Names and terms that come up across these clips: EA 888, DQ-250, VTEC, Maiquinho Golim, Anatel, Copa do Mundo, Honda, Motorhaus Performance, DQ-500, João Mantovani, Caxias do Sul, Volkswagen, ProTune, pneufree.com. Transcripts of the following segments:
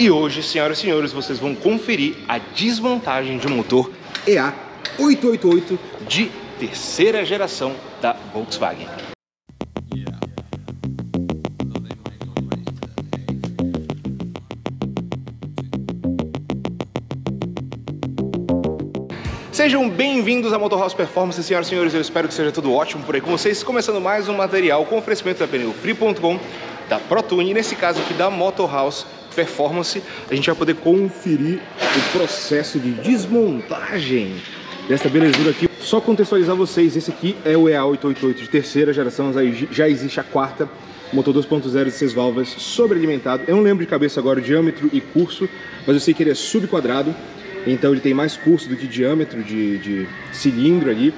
E hoje, senhoras e senhores, vocês vão conferir a desmontagem de um motor EA 888 de terceira geração da Volkswagen. Sejam bem-vindos a Motorhaus Performance, senhoras e senhores, eu espero que seja tudo ótimo por aí com vocês. Começando mais um material com oferecimento da pneufree.com, da ProTune, e nesse caso aqui da Motorhaus Performance. A gente vai poder conferir o processo de desmontagem dessa belezura aqui. Só contextualizar vocês, esse aqui é o EA 888 de terceira geração, já existe a quarta. Motor 2.0 de 6 válvulas, sobrealimentado. Eu não lembro de cabeça agora o diâmetro e curso, mas eu sei que ele é subquadrado. Então ele tem mais curso do que diâmetro de cilindro ali.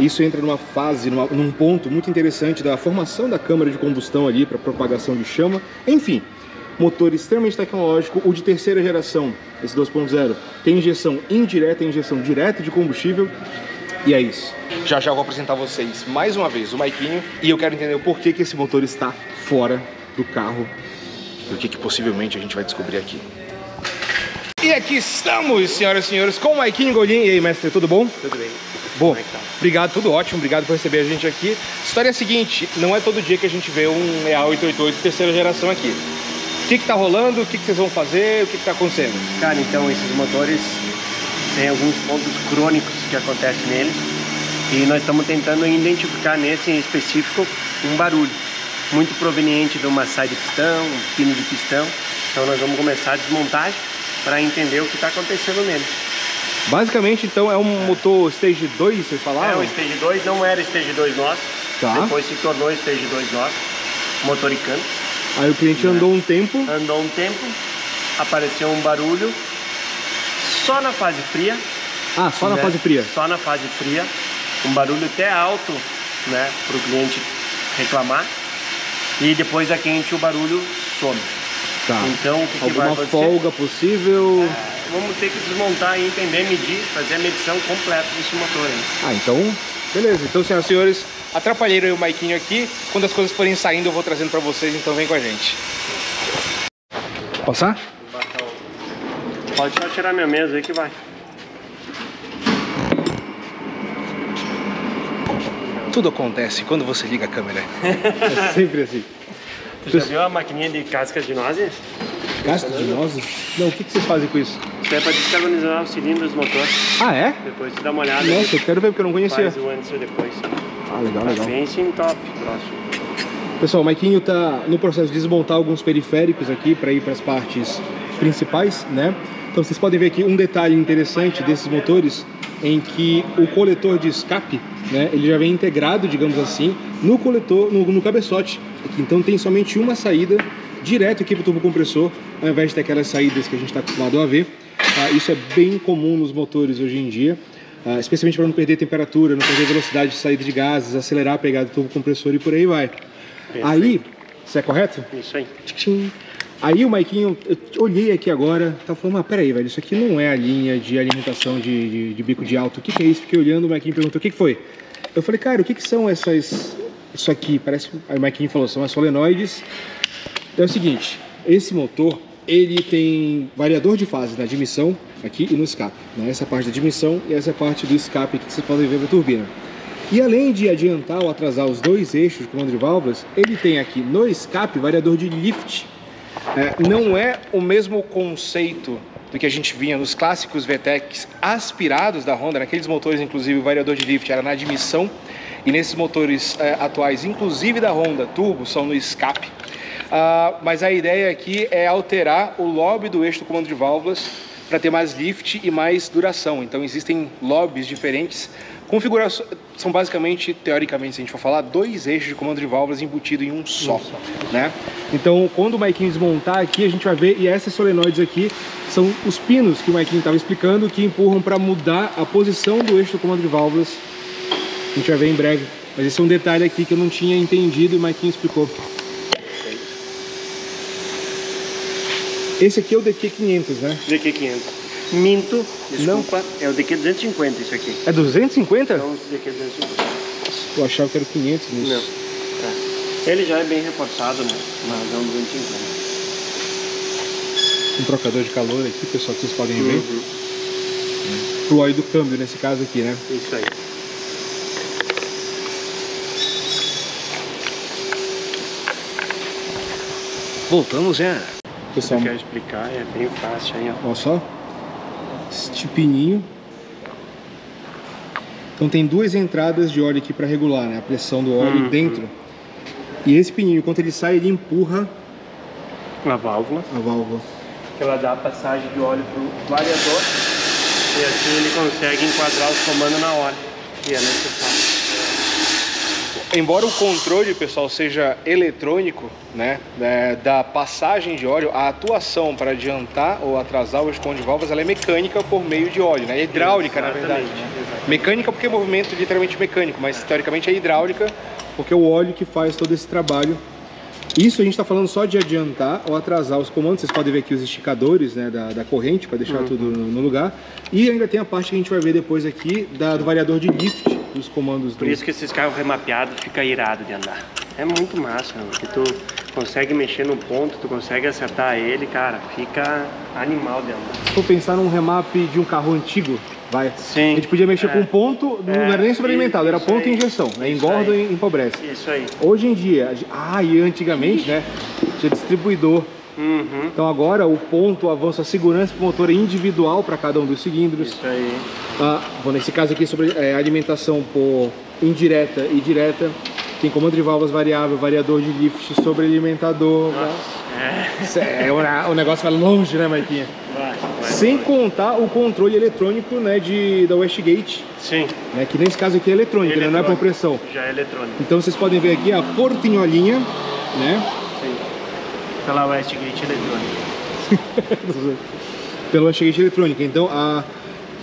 Isso entra numa fase, num ponto muito interessante da formação da câmara de combustão ali para propagação de chama. Enfim, motor extremamente tecnológico. O de terceira geração, esse 2.0, tem injeção indireta e injeção direta de combustível. E é isso. Já já eu vou apresentar vocês mais uma vez o Maiquinho. E eu quero entender o porquê que esse motor está fora do carro. E o que possivelmente a gente vai descobrir aqui. E aqui estamos, senhoras e senhores, com o Maiquinho Golim. E aí, mestre, tudo bom? Tudo bem. Bom, obrigado, tudo ótimo, obrigado por receber a gente aqui. A história é a seguinte, não é todo dia que a gente vê um EA 888 terceira geração aqui. O que tá rolando, o que vocês vão fazer, o que tá acontecendo? Cara, então esses motores têm alguns pontos crônicos que acontecem neles. E nós estamos tentando identificar nesse em específico um barulho muito proveniente de uma saia de pistão, um pino de pistão. Então nós vamos começar a desmontagem para entender o que está acontecendo nele. Basicamente, então, é um motor Stage 2, vocês falaram? É, o Stage 2 não era Stage 2 nosso, tá. Depois se tornou Stage 2 nosso, motoricano. Aí o cliente andou um tempo? Andou um tempo, apareceu um barulho, só na fase fria. Ah, só na fase fria? Só na fase fria, um barulho até alto, né, para o cliente reclamar, e depois a quente o barulho some. Tá. Então, o que vai acontecer? Alguma folga possível? Vamos ter que desmontar e entender, medir, fazer a medição completa desse motor aí. Ah, então, beleza. Então, senhoras e senhores, atrapalhei o Maiquinho aqui. Quando as coisas forem saindo, eu vou trazendo pra vocês, então vem com a gente. Passar? Pode só tirar minha mesa aí que vai. Tudo acontece quando você liga a câmera. É sempre assim. Você já viu a maquininha de cascas de nozes? Cascas de nozes? Não, o que vocês fazem com isso? Isso é para descarbonizar os cilindros do motor. Ah, é? Depois você dá uma olhada. Nossa, eu quero ver porque eu não conhecia. Faz o antes e depois. Ah, legal, legal. Fencing top, próximo. Pessoal, o Maiquinho tá no processo de desmontar alguns periféricos aqui para ir para as partes principais, né? Então vocês podem ver aqui um detalhe interessante desses motores, em que o coletor de escape, né, ele já vem integrado, digamos assim, no coletor, no cabeçote. Então tem somente uma saída direto aqui para o turbocompressor, ao invés de ter aquelas saídas que a gente está acostumado a ver. Isso é bem comum nos motores hoje em dia, especialmente para não perder temperatura, não perder velocidade de saída de gases, acelerar a pegada do turbocompressor e por aí vai. Perfeito. Aí, isso é correto? Isso aí. Tchim. Aí o Maiquinho, eu olhei aqui agora, tava falando, mas peraí, velho, isso aqui não é a linha de alimentação de bico de alto, o que é isso? Fiquei olhando, o Maiquinho perguntou, o que foi? Eu falei, cara, o que são essas... Isso aqui, parece... Aí o Maiquinho falou, são as solenoides. Então é o seguinte, esse motor, ele tem variador de fase na admissão, aqui e no escape, né? Essa parte da admissão e essa parte do escape aqui que vocês podem ver na turbina. E além de adiantar ou atrasar os dois eixos do comando de válvulas, ele tem aqui no escape variador de lift. Não é o mesmo conceito do que a gente vinha nos clássicos VTECs aspirados da Honda, naqueles motores, inclusive, o variador de lift era na admissão, e nesses motores atuais, inclusive da Honda turbo, são no escape. Mas a ideia aqui é alterar o lobby do eixo do comando de válvulas para ter mais lift e mais duração. Então existem lobbies diferentes. Configuração, são basicamente, teoricamente, se a gente for falar, dois eixos de comando de válvulas embutido em um só, né? Então, quando o Maiquinho desmontar aqui, a gente vai ver, e essas solenoides aqui são os pinos que o Maiquinho estava explicando, que empurram para mudar a posição do eixo do comando de válvulas. A gente vai ver em breve, mas esse é um detalhe aqui que eu não tinha entendido e o Maiquinho explicou. Esse aqui é o DQ-500, né? DQ-500. Minto, desculpa, não. É o DQ-250 isso aqui. É 250? Não, DQ-250. Eu achava que era 500 nisso. Não, é. Ele já é bem reforçado, né? Mas é um 250. um trocador de calor aqui, pessoal, que vocês podem ver. Pro óleo do câmbio, nesse caso aqui, né? Isso aí. Voltamos, né? Pessoal, eu quero explicar, é bem fácil aí, ó. Olha só, este pininho. Então tem duas entradas de óleo aqui para regular, né, a pressão do óleo dentro. E esse pininho, quando ele sai, ele empurra a válvula. A válvula. Que ela dá a passagem de óleo pro variador e assim ele consegue enquadrar os comandos na hora que é necessário. Embora o controle, pessoal, seja eletrônico, né, da passagem de óleo, a atuação para adiantar ou atrasar o esconde-válvulas, ela é mecânica por meio de óleo, né? É hidráulica, na verdade. Exatamente. Mecânica porque é movimento literalmente mecânico, mas teoricamente é hidráulica porque é o óleo que faz todo esse trabalho. Isso a gente está falando só de adiantar ou atrasar os comandos. Vocês podem ver aqui os esticadores, né, da corrente para deixar tudo no lugar. E ainda tem a parte que a gente vai ver depois aqui do variador de lift. Os comandos Por isso que esses carros remapeados fica irado de andar. É muito massa, mano, que tu consegue mexer num ponto, tu consegue acertar ele, cara, fica animal de andar. Se for pensar num remap de um carro antigo, vai. Sim. A gente podia mexer com um ponto, não era nem sobrealimentado, era ponto e injeção, né? Engorda e empobrece. Isso aí. Hoje em dia, e antigamente, né, tinha distribuidor. Então agora o ponto avança a segurança pro motor individual para cada um dos cilindros. Isso aí. Bom, nesse caso aqui sobre alimentação por indireta e direta. Tem comando de válvulas variável, variador de lift, sobrealimentador. O negócio vai longe, né, Maiquinha? Sem contar o controle eletrônico, né, da Westgate. Sim. Né, que nesse caso aqui é eletrônico, né, não é por pressão. Já é eletrônico. Então vocês podem ver aqui a portinholinha, né? Pela Westgate eletrônica. Pela Westgate eletrônica. Então,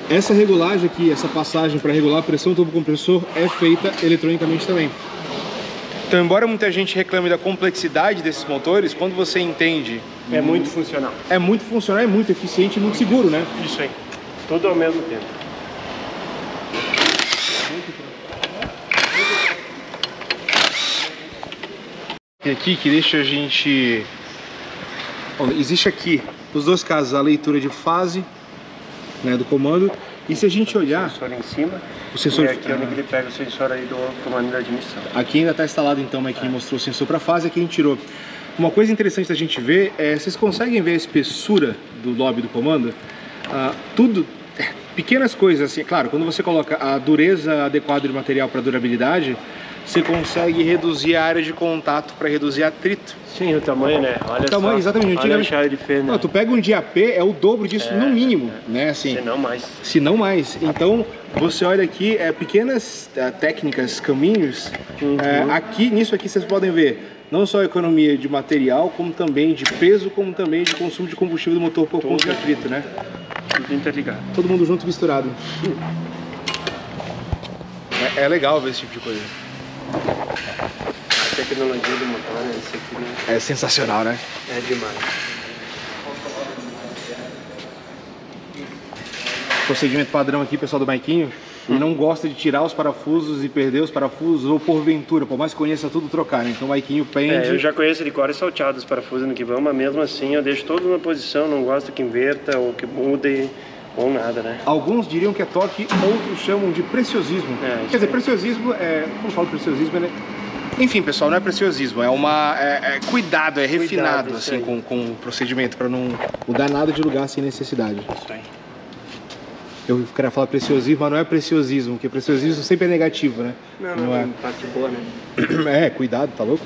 essa regulagem aqui, essa passagem para regular a pressão do turbocompressor é feita eletronicamente também. Então, embora muita gente reclame da complexidade desses motores, quando você entende... É muito funcional. É muito funcional, é muito eficiente e muito seguro, né? Isso aí. Tudo ao mesmo tempo. Aqui que deixa a gente... Existe aqui, nos dois casos, a leitura de fase, né, do comando. E se a gente olhar... O sensor em cima. O sensor... E aqui é onde ele pega o sensor aí do comando da admissão. Aqui ainda está instalado, então, mas quem mostrou o sensor para fase é quem tirou. Uma coisa interessante da gente ver é... Vocês conseguem ver a espessura do lobby do comando? Tudo... Pequenas coisas, assim, claro, quando você coloca a dureza adequada do material para durabilidade, você consegue reduzir a área de contato para reduzir atrito. Sim, o tamanho, né? Olha o tamanho, só. Exatamente. Olha o de ferro, né? Tu pega um DAP, é o dobro disso no mínimo, né? Assim, se não mais. Se não mais. Então, você olha aqui, pequenas técnicas, caminhos, aqui, nisso aqui vocês podem ver não só a economia de material, como também de peso, como também de consumo de combustível do motor por conta de atrito, né? Tudo interligado. Todo mundo junto, misturado. É legal ver esse tipo de coisa. A tecnologia do motor, né? Isso aqui, né? É sensacional, né? É demais. Procedimento padrão aqui, pessoal, do Maiquinho. Ele não gosta de tirar os parafusos e perder os parafusos, ou porventura, por mais que conheça tudo, trocar, né? Então o Maiquinho pende... eu já conheço de cor e salteado os parafusos no que vão, mas mesmo assim eu deixo todo na posição, não gosto que inverta ou que mude ou nada, né? Alguns diriam que é torque, outros chamam de preciosismo. Quer dizer, preciosismo é... Como falo preciosismo, ele... Enfim, pessoal, não é preciosismo, é uma... cuidado, refinado, assim, com o procedimento, para não mudar nada de lugar sem necessidade. Isso aí. Eu queria falar preciosismo, mas não é preciosismo, porque preciosismo sempre é negativo, né? Não é parte boa, né? Cuidado, tá louco?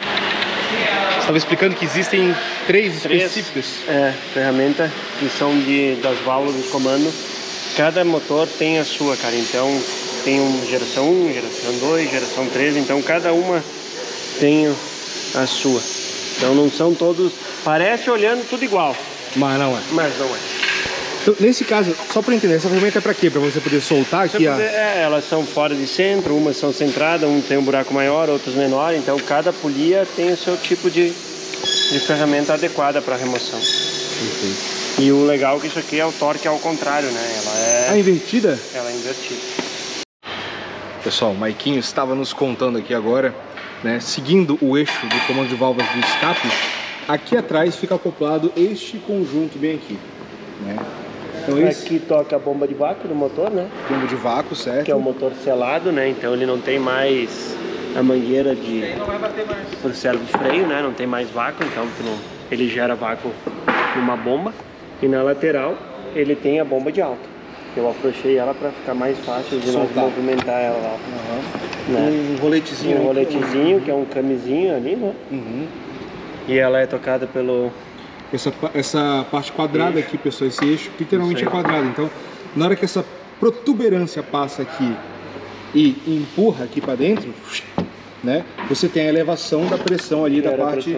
Você estava explicando que existem três específicas. Ferramentas que são das válvulas de comando. Cada motor tem a sua, cara. Então, tem geração 1, geração 2, geração 3. Então, cada uma tem a sua. Então, não são todos... Parece olhando tudo igual. Mas não é. Então, nesse caso, só para entender, essa ferramenta é para quê? Para você poder soltar aqui? Elas são fora de centro, umas são centradas, um tem um buraco maior, outros menor. Então, cada polia tem o seu tipo de ferramenta adequada para remoção. Perfeito. E o legal é que isso aqui é o torque ao contrário, né? Ela é invertida? Ela é invertida. Pessoal, o Maiquinho estava nos contando aqui agora, né? Seguindo o eixo do comando de válvulas do escape, Aqui atrás fica acoplado este conjunto bem aqui, né? Então, aqui toca a bomba de vácuo do motor, né? Bomba de vácuo, certo. Que é o motor selado, né? Então ele não tem mais a mangueira de... Não vai bater mais. Por servo de freio, né? Não tem mais vácuo, então ele gera vácuo numa bomba. E na lateral ele tem a bomba de alta. Eu afrouxei ela para ficar mais fácil de nós movimentar ela lá. Uhum. Né? Um roletezinho. Um roletezinho, que é um camisinho ali, né? Uhum. E ela é tocada pelo... Essa parte quadrada aqui, pessoal, esse eixo literalmente é quadrado. Então, na hora que essa protuberância passa aqui e empurra aqui para dentro, né, você tem a elevação da pressão ali da parte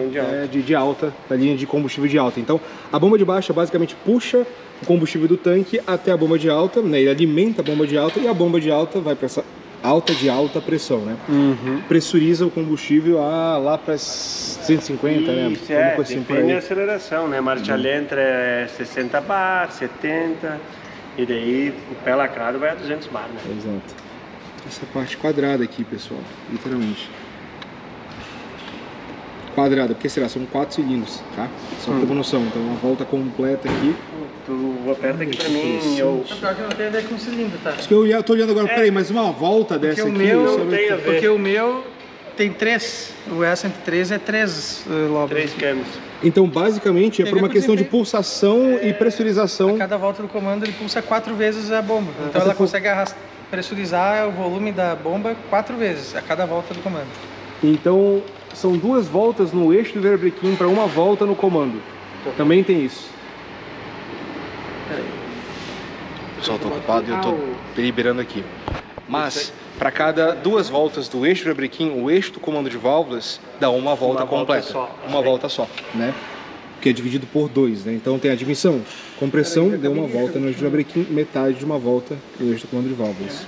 de alta, da linha de combustível de alta. Então, a bomba de baixa basicamente puxa o combustível do tanque até a bomba de alta, né, ele alimenta a bomba de alta e a bomba de alta vai para essa alta de alta pressão, né? Uhum. Pressuriza o combustível lá para 150, isso, né? É, depende da aceleração, né? Marcha lenta é 60 bar, 70, e daí o pé lacrado vai a 200 bar, né? Exato. Essa parte quadrada aqui, pessoal, literalmente. Quadrada, porque será? São 4 cilindros, tá? Só pra ter noção, então uma volta completa aqui. Tu aperta aqui pra mim e eu... É pior que eu não tenho a ver com cilindro, tá? Acho que eu tô olhando agora, peraí, mas uma volta dessa aqui... Porque o meu tem 3, o E113 é 3 lobos. 3 câmbios. Então basicamente é por uma questão de pulsação e pressurização. A cada volta do comando ele pulsa 4 vezes a bomba, então ela consegue pressurizar o volume da bomba 4 vezes a cada volta do comando. Então... São 2 voltas no eixo do virabrequim para uma volta no comando. Também tem isso. O pessoal está ocupado e eu estou deliberando aqui. Mas, para cada 2 voltas do eixo do virabrequim, o eixo do comando de válvulas dá uma volta completa. Uma volta só, né? Que é dividido por 2, né? Então tem a admissão, compressão, deu uma volta no eixo do virabrequim, metade de uma volta no eixo do comando de válvulas.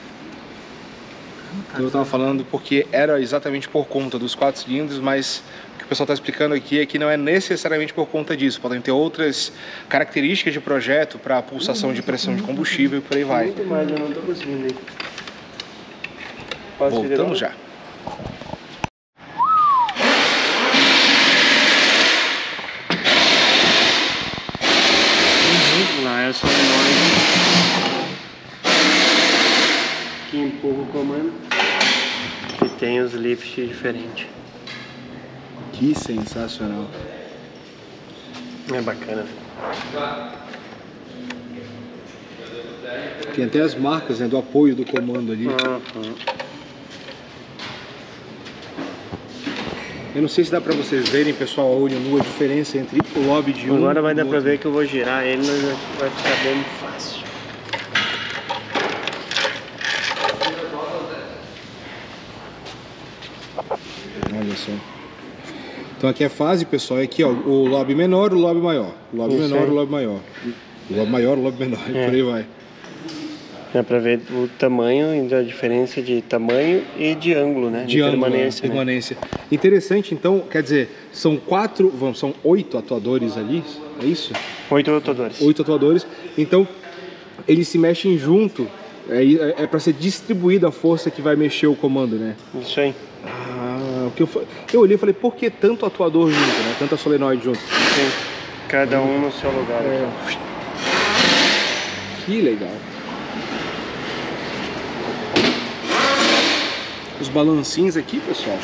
Eu estava falando porque era exatamente por conta dos 4 cilindros, mas o que o pessoal está explicando aqui é que não é necessariamente por conta disso. Podem ter outras características de projeto para pulsação de pressão de combustível e por aí vai. Muito mais, eu não estou conseguindo aí. Voltamos já. Lá é só que empurra o comando e tem os lifts diferentes. Que sensacional! É bacana. Tem até as marcas, né, do apoio do comando ali. Uhum. Eu não sei se dá pra vocês verem, pessoal, a olho nu, a diferença entre o lobby de um e o outro. Agora vai dar pra ver que eu vou girar ele, mas vai ficar bem fácil. Olha só. Então aqui é a fase, pessoal, é aqui, ó, o lobby menor, o lobby maior. O lobby menor, o lobby maior. O lobby maior, o lobby menor, e por aí vai. Dá pra ver o tamanho e a diferença de tamanho e de ângulo, né? De ângulo, permanência. Né? Permanência. Interessante, então, quer dizer, são 8 atuadores ali, é isso? 8 atuadores. 8 atuadores. Então, eles se mexem junto, é pra ser distribuída a força que vai mexer o comando, né? Isso aí. Eu olhei e falei, por que tanto atuador junto, né? Tanta solenoide junto? Sim, cada um no seu lugar. É. Que legal. Os balancinhos aqui, pessoal.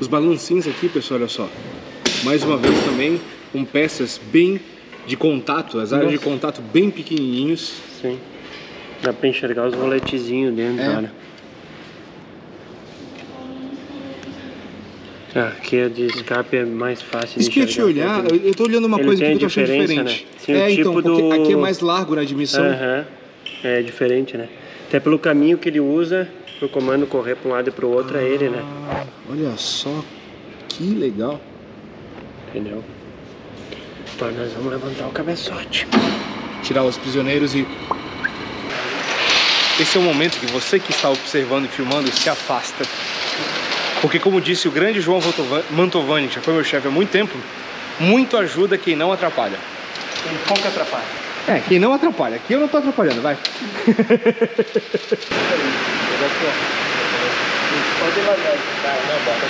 Os balancinhos aqui, pessoal, olha só. Mais uma vez também, com peças bem de contato, as áreas de contato bem pequenininhos. Sim, dá pra enxergar os roletezinhos dentro, olha. Aqui a de escape é mais fácil de enxergar. Isso que eu te olhar, eu tô olhando uma coisa que eu tô achando diferente. Né? Sim, então, porque aqui é mais largo na admissão. É diferente, né? Até pelo caminho que ele usa, pro comando correr para um lado e pro outro é ele, né? Olha só, que legal. Entendeu? Agora nós vamos levantar o cabeçote. Tirar os prisioneiros e... Esse é o momento que você que está observando e filmando se afasta. Porque, como disse o grande João Mantovani, que já foi meu chefe há muito tempo, muito ajuda quem não atrapalha. Quem pouco atrapalha. É, quem não atrapalha. Aqui eu não tô atrapalhando, vai. Pode devagar. Não, bota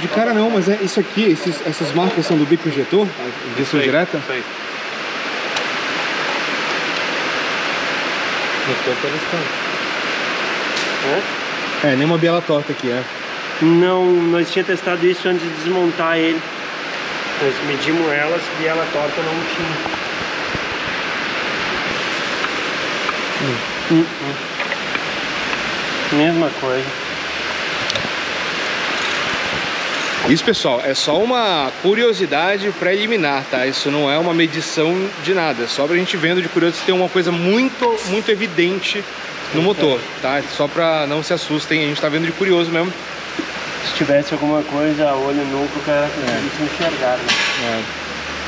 De cara não, mas é isso aqui, essas marcas são do bico injetor? Injeção direta? Isso aí. É, nem uma biela torta aqui, é? Não, nós tínhamos testado isso antes de desmontar ele. Nós medimos elas e ela torta não tinha. Mesma coisa. Isso, pessoal, é só uma curiosidade preliminar, tá? Isso não é uma medição de nada, é só pra gente vendo de curioso se tem uma coisa muito, muito evidente no motor, tá? Só pra não se assustem, a gente tá vendo de curioso mesmo. Se tivesse alguma coisa a olho nu, o cara conseguisse enxergar, né?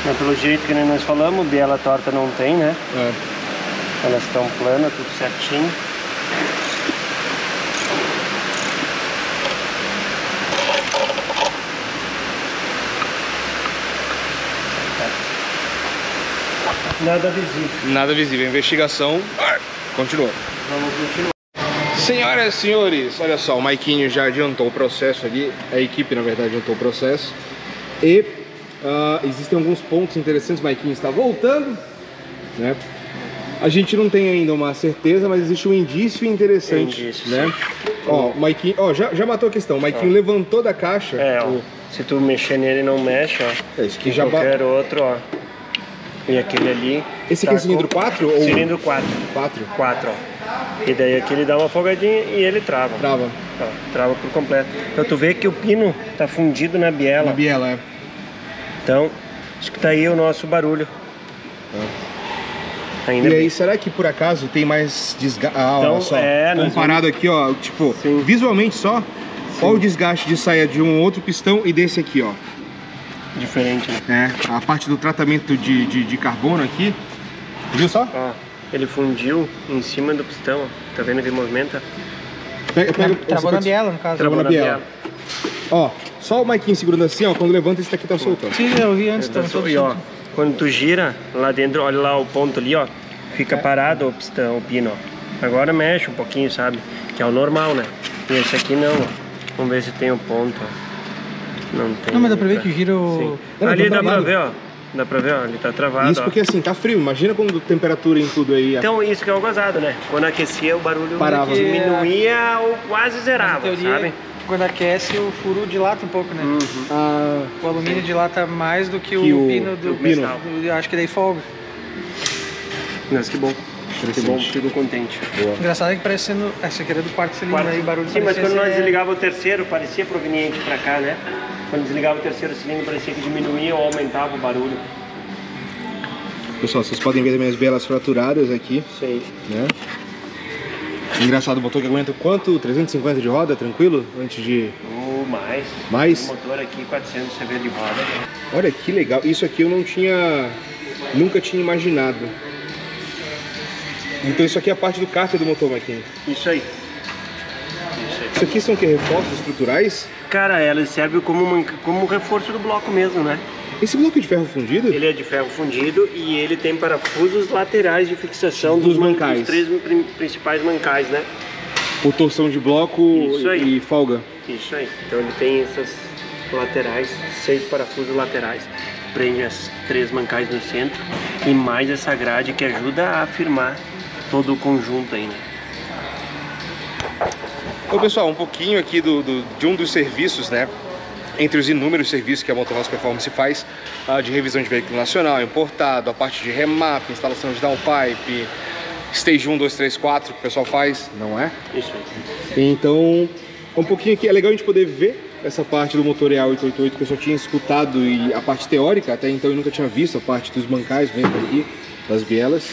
Mas pelo jeito que nós falamos, biela torta não tem, né? Elas estão planas, tudo certinho. Nada visível. Nada visível. A investigação continua. Vamos continuar. Senhoras e senhores, olha só, o Maiquinho já adiantou o processo ali. A equipe, na verdade, adiantou o processo. E existem alguns pontos interessantes. O Maiquinho está voltando, né? A gente não tem ainda uma certeza, mas existe um indício interessante. É indício, né? Ó, o Maiquinho, ó, já matou a questão. O Maiquinho levantou da caixa. É, ó. Se tu mexer nele, não mexe, ó. É isso que já qualquer outro, ó. E aquele ali... Esse aqui é cilindro 4? Ou... Cilindro 4. 4? 4, ó. E daí aqui ele dá uma folgadinha e ele trava. Trava. Ó, trava por completo. Então tu vê que o pino tá fundido na biela. Na biela, é. Então, acho que tá aí o nosso barulho. Ainda e aí, será que por acaso tem mais desgaste? Ah, então, olha só. Comparado aqui, ó, tipo, visualmente só, olha o desgaste de saia de um outro pistão e desse aqui, ó. Diferente, né? É, a parte do tratamento de carbono aqui, viu só? Ó, ele fundiu em cima do pistão, ó. Tá vendo que ele movimenta? Travou na biela, no caso. Travou na biela. Ó, só o Maiquinho segurando assim, ó, quando levanta esse daqui tá soltando. Sim, eu vi antes, tá soltando. E ó, quando tu gira, lá dentro, olha lá o ponto ali, ó, fica parado o pistão, o pino, ó. Agora mexe um pouquinho, sabe? Que é o normal, né? E esse aqui não, ó. Vamos ver se tem um ponto, ó. Não tem. Não, mas dá pra ver que gira o... Ali dá pra ver, ó. Dá pra ver, ó. Ele tá travado, isso porque assim, tá frio. Imagina quando temperatura em tudo aí... Então, isso que é o gozado, né? Quando aquecia, o barulho diminuía ou quase zerava, sabe? Quando aquece, o furo dilata um pouco, né? O alumínio dilata mais do que o pino do metal. Acho que daí folga. Mas que bom. Que bom, fico contente. Boa. Engraçado é que parece sendo... Essa aqui era do quarto cilindro, aí o barulho... Sim, mas quando nós desligávamos o terceiro, parecia proveniente pra cá, né? Quando desligava o terceiro cilindro, parecia que diminuía ou aumentava o barulho. Pessoal, vocês podem ver as minhas belas fraturadas aqui. Sei. Né? Engraçado, o motor que aguenta quanto? 350 de roda, tranquilo? Antes de... Mais. Mais? O motor aqui, 400 CV de roda. Olha que legal. Isso aqui eu não tinha... Nunca tinha imaginado. Então isso aqui é a parte do cárter do motor, Maiquinho? Isso aí. Isso aqui são o que? Reforços estruturais? Cara, elas servem como reforço do bloco mesmo, né? Esse bloco é de ferro fundido? Ele é de ferro fundido e ele tem parafusos laterais de fixação dos mancais. Dos três principais mancais, né? O torção de bloco e folga. Isso aí. Então ele tem essas laterais, 6 parafusos laterais. Prende as 3 mancais no centro e mais essa grade que ajuda a firmar todo o conjunto aí, né? Ô pessoal, um pouquinho aqui de um dos serviços, né? Entre os inúmeros serviços que a Motorhaus Performance faz, de revisão de veículo nacional, importado, a parte de remap, instalação de downpipe, stage 1, 2, 3, 4, que o pessoal faz, não é? Isso aí. Então, um pouquinho aqui, é legal a gente poder ver essa parte do motor EA 888 que eu só tinha escutado e a parte teórica, até então eu nunca tinha visto a parte dos bancais mesmo aqui, das bielas.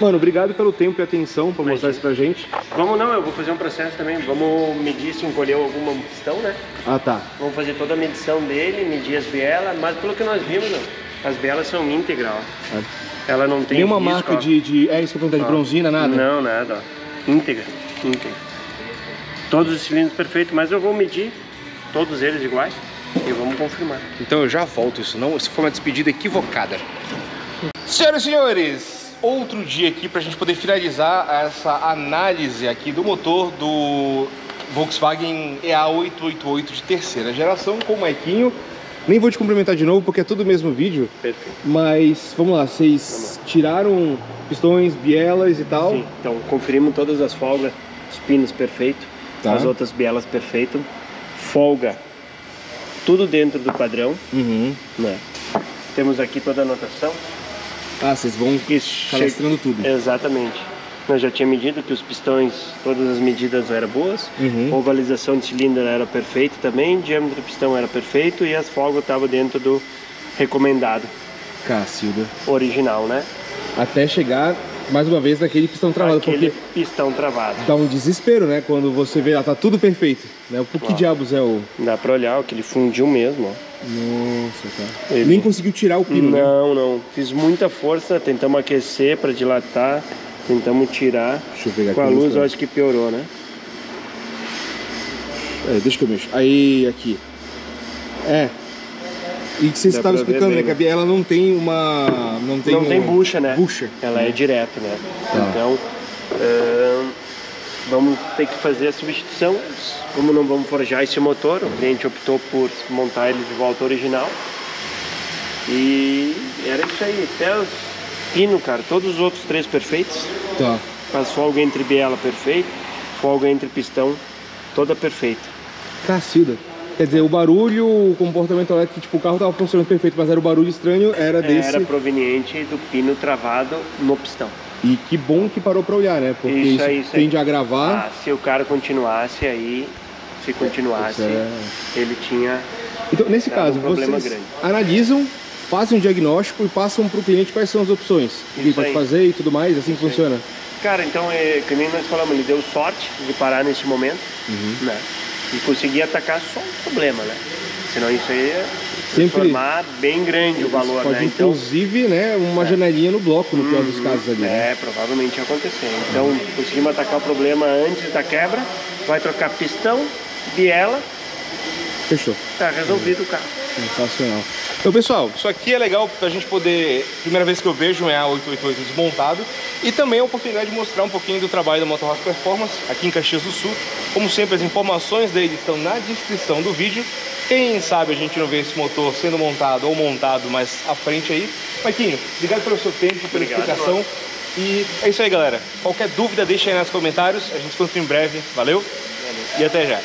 Mano, obrigado pelo tempo e atenção por mostrar isso pra gente. Vamos não, eu vou fazer um processo também. Vamos medir se encolheu alguma pistão, né? Ah, tá. Vamos fazer toda a medição dele, medir as bielas, mas pelo que nós vimos, as bielas são íntegras, ó. Ela não tem nenhuma risco, marca isso que eu perguntei, de bronzina, nada? Não, nada, ó. Íntegra, íntegra. Todos os cilindros perfeitos, mas eu vou medir todos eles iguais. E vamos confirmar. Então eu já volto, isso não, isso foi uma despedida equivocada. Senhoras e senhores, outro dia aqui pra gente poder finalizar essa análise aqui do motor do Volkswagen EA 888 de terceira geração com o Maiquinho. Nem vou te cumprimentar de novo porque é tudo o mesmo vídeo. Perfeito. Mas vamos lá, vocês tiraram pistões, bielas e tal? Sim, então conferimos todas as folgas, os pinos perfeitos, tá. As outras bielas perfeitas, folga, tudo dentro do padrão. Uhum. Né? Temos aqui toda a anotação. Ah, vocês vão cadastrando tudo. Exatamente. Nós já tinha medido que os pistões, todas as medidas eram boas, uhum. Ovalização de cilindro era perfeita também, diâmetro do pistão era perfeito e as folgas estavam dentro do recomendado. Cacilda. Original, né? Até chegar, mais uma vez, naquele pistão travado. Aquele pistão travado. Dá um desespero, né? Quando você vê, lá tá tudo perfeito. Né? O que diabos é o... Dá pra olhar, ó, que ele fundiu mesmo, ó. Nossa, cara. Ele... Nem conseguiu tirar o pino, não, né? Não. Fiz muita força, tentamos aquecer pra dilatar. Tentamos tirar. Deixa eu pegar com aqui a luz, eu acho que piorou, né? É, deixa que eu mexo. Aí, aqui. É. E que vocês estavam explicando, né? Que ela não tem uma... Não tem bucha, né? Bucha. Ela é direto, né? Tá. Então, vamos ter que fazer a substituição. Como não vamos forjar esse motor, o cliente optou por montar ele de volta original. E era isso aí. Até os... pino, cara, todos os outros três perfeitos. Tá. As folga entre biela perfeita, folga entre pistão, toda perfeita. Cacilda. Quer dizer, o barulho, o comportamento elétrico, tipo, o carro tava funcionando perfeito, mas era o barulho estranho, era desse... Era proveniente do pino travado no pistão. E que bom que parou pra olhar, né? Porque isso tende a agravar... Ah, se o cara continuasse aí, ele tinha... Então, nesse caso, um problema vocês grande. Analisam... Fazem um diagnóstico e passam para o cliente quais são as opções que ele pode fazer e tudo mais, assim que funciona? Cara, então, que nem nós falamos, ele deu sorte de parar nesse momento, uhum. Né? E conseguir atacar só um problema, né? Senão isso aí ia transformar bem grande o valor, pode, né? Inclusive, então, né, uma janelinha no bloco, no pior dos casos ali. É, provavelmente ia acontecer. Então, conseguimos atacar o problema antes da quebra, vai trocar pistão, biela. Fechou. Tá resolvido o carro. Sensacional. Então, pessoal, isso aqui é legal pra gente poder... Primeira vez que eu vejo um EA 888 desmontado. E também a oportunidade de mostrar um pouquinho do trabalho da Motorhaus Performance aqui em Caxias do Sul. Como sempre, as informações dele estão na descrição do vídeo. Quem sabe a gente não vê esse motor sendo montado ou montado mais à frente aí. Maiquinho, obrigado pelo seu tempo, pela explicação. Mano. E é isso aí, galera. Qualquer dúvida, deixa aí nos comentários. A gente se encontra em breve. Valeu. E até já.